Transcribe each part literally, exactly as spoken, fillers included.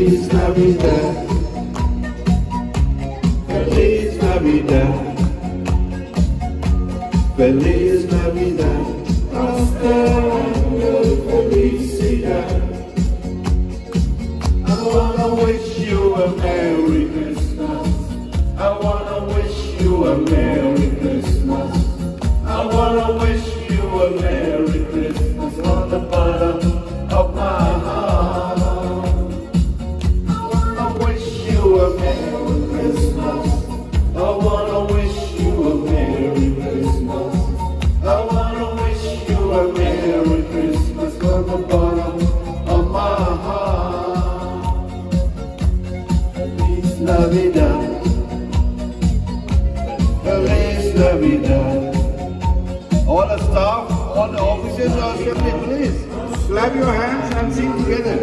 Feliz Navidad, Feliz Navidad, Feliz Navidad, hasta año felicidad. I wanna wish you a Merry Christmas. I wanna wish you a Merry Christmas. I wanna wish you a Merry Christmas on the bottom of my heart. I wanna wish you a Merry Christmas. I wanna wish you a Merry Christmas. I wanna wish you a Merry Christmas on the bottom of my heart. Feliz Navidad. Feliz Navidad. All the staff, all the officers are simply, please clap your hands and sing together.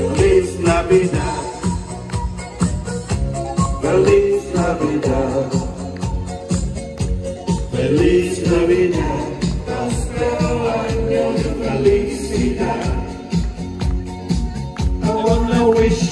Feliz Navidad, Feliz Navidad, Feliz Navidad, hasta año felicidad. I wanna wish